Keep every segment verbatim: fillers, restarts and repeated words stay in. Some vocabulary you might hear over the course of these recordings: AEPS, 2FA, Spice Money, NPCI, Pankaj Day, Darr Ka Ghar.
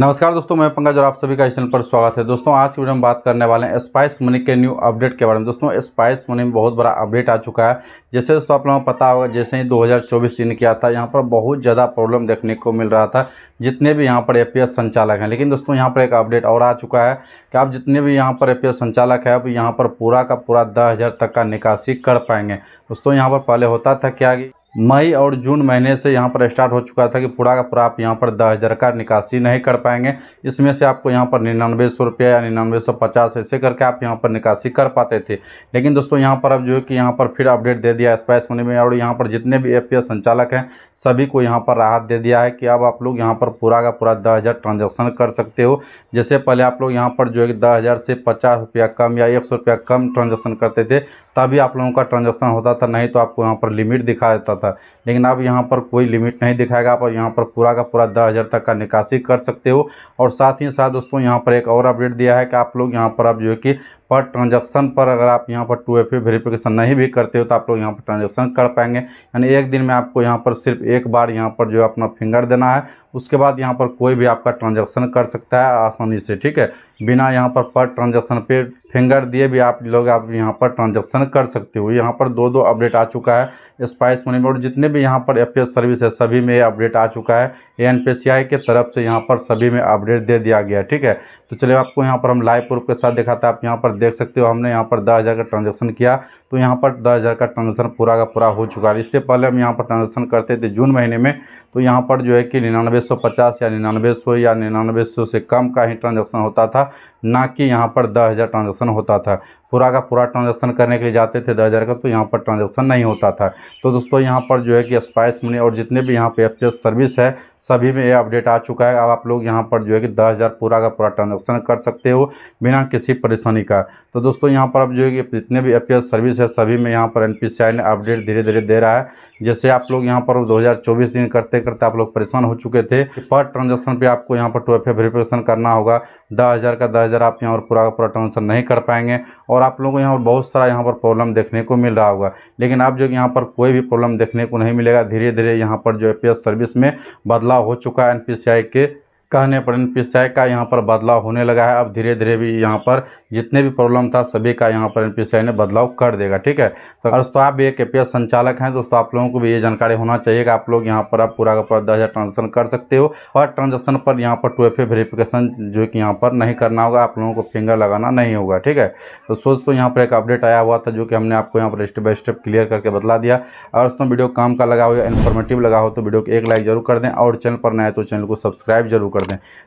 नमस्कार दोस्तों, मैं पंकज और आप सभी का इस चैनल पर स्वागत है। दोस्तों आज की वीडियो में बात करने वाले हैं स्पाइस मनी के न्यू अपडेट के बारे में। दोस्तों स्पाइस मनी में बहुत बड़ा अपडेट आ चुका है। जैसे दोस्तों आप लोगों को पता होगा, जैसे ही दो हज़ार चौबीस इन किया था, यहाँ पर बहुत ज़्यादा प्रॉब्लम देखने को मिल रहा था जितने भी यहाँ पर एपीएस संचालक हैं। लेकिन दोस्तों यहाँ पर एक अपडेट और आ चुका है कि आप जितने भी यहाँ पर एपीएस संचालक हैं अब यहाँ पर पूरा का पूरा दस हज़ार तक का निकासी कर पाएंगे। दोस्तों यहाँ पर पहले होता था क्या, मई और जून महीने से यहाँ पर स्टार्ट हो चुका था कि पूरा का पूरा आप यहाँ पर दस हज़ार का निकासी नहीं कर पाएंगे। इसमें से आपको यहाँ पर निन्यानवे सौ रुपया या निन्यानवे सौ पचास ऐसे करके आप यहाँ पर निकासी कर पाते थे। लेकिन दोस्तों यहाँ पर अब जो है कि यहाँ पर फिर अपडेट दे दिया स्पाइस मनी में, और यहाँ पर जितने भी एपीएस संचालक हैं सभी को यहाँ पर राहत दे दिया है कि अब आप लोग यहाँ पर पूरा का पूरा दस हज़ार ट्रांजेक्शन कर सकते हो। जैसे पहले आप लोग यहाँ पर जो है कि दस हज़ार से पचास रुपया कम या एक सौ रुपया कम ट्रांजेक्शन करते थे तभी आप लोगों का ट्रांजेक्शन होता था, नहीं तो आपको यहाँ पर लिमिट दिखा देता था। लेकिन अब यहाँ पर कोई लिमिट नहीं दिखाएगा, आप यहाँ पर पूरा का पूरा दस हज़ार तक का निकासी कर सकते हो। और साथ ही साथ दोस्तों यहाँ पर एक और अपडेट दिया है कि आप लोग यहाँ पर अब जो है कि पर ट्रांजैक्शन पर अगर आप यहाँ पर टू एफ ए वेरिफिकेशन नहीं भी करते हो तो आप लोग यहाँ पर ट्रांजैक्शन कर पाएंगे। यानी एक दिन में आपको यहाँ पर सिर्फ एक बार यहाँ पर जो अपना फिंगर देना है, उसके बाद यहाँ पर कोई भी आपका ट्रांजैक्शन कर सकता है आसानी से, ठीक है। बिना यहाँ पर पर ट्रांजैक्शन पे फिंगर दिए भी आप लोग आप यहाँ पर ट्रांजैक्शन कर सकते हो। यहाँ पर दो दो अपडेट आ चुका है स्पाइस मनी में, और जितने भी यहाँ पर एपीएस सर्विस है सभी में अपडेट आ चुका है। एनपीसीआई के तरफ से यहाँ पर सभी में अपडेट दे दिया गया, ठीक है। तो चलिए आपको यहाँ पर हम लाइव प्रूफ के साथ दिखाते हैं। आप यहाँ पर देख सकते हो, हमने यहाँ पर दस हज़ार का ट्रांजैक्शन किया तो यहाँ पर दस हज़ार का ट्रांजैक्शन पूरा का पूरा हो चुका है। इससे पहले हम यहाँ पर ट्रांजैक्शन करते थे जून महीने में, तो यहाँ पर जो है कि निन्यानवे सौ पचास या निन्यानवे सौ या निन्यानवे सौ से कम का ही ट्रांजैक्शन होता था, ना कि यहाँ पर दस हज़ार ट्रांजैक्शन होता था। पूरा का पूरा ट्रांजैक्शन करने के लिए जाते थे दस हज़ार का, तो यहाँ पर ट्रांजैक्शन नहीं होता था। तो दोस्तों यहाँ पर जो है कि स्पाइस मनी और जितने भी यहाँ पे एपीएस सर्विस है सभी में ये अपडेट आ चुका है। अब आप लोग यहाँ पर जो है कि दस हज़ार पूरा का पूरा ट्रांजैक्शन कर सकते हो बिना किसी परेशानी का। तो दोस्तों यहाँ पर अब जो है कि जितने भी एपीएस सर्विस है सभी में यहाँ पर एनपीसीआई ने अपडेट धीरे धीरे दे रहा है। जैसे आप लोग यहाँ पर दो हज़ार चौबीस दिन करते करते आप लोग परेशान हो चुके थे, पर ट्रांजैक्शन पर आपको यहाँ पर टू एफ ए वेरिफिकेशन करना होगा। दस हज़ार का दस हज़ार आप यहाँ पर पूरा का पूरा ट्रांजैक्शन नहीं कर पाएंगे, और आप लोगों को यहाँ पर बहुत सारा यहाँ पर प्रॉब्लम देखने को मिल रहा होगा। लेकिन आप जो यहाँ पर कोई भी प्रॉब्लम देखने को नहीं मिलेगा। धीरे धीरे यहाँ पर जो एपीएस सर्विस में बदलाव हो चुका है, एनपीसीआई के कहने पर एनपीसीआई का यहाँ पर बदलाव होने लगा है। अब धीरे धीरे भी यहाँ पर जितने भी प्रॉब्लम था सभी का यहाँ पर एनपीसीआई ने बदलाव कर देगा, ठीक है। तो दोस्तों आप भी एक एपीएस संचालक हैं, दोस्तों आप लोगों को भी ये जानकारी होना चाहिए कि आप लोग यहाँ पर आप पूरा का पूरा दस हज़ार ट्रांजेक्शन कर सकते हो, और ट्रांजेक्शन पर यहाँ पर टू एफ ए वेरिफिकेशन जो कि यहाँ पर नहीं करना होगा, आप लोगों को फिंगर लगाना नहीं होगा, ठीक है। तो सोच तो यहाँ पर एक अपडेट आया हुआ था जो कि हमने आपको यहाँ पर स्टेप बाई स्टेप क्लियर करके बतला दिया। और दोस्तों वीडियो काम का लगा हो या इन्फॉर्मेटिव लगा हो तो वीडियो को एक लाइक जरूर कर दें, और चैनल पर नए तो चैनल को सब्सक्राइब जरूर कर दें।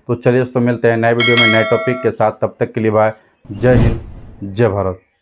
तो चलिए दोस्तों मिलते हैं नए वीडियो में नए टॉपिक के साथ, तब तक के लिए बाय। जय हिंद, जय भारत।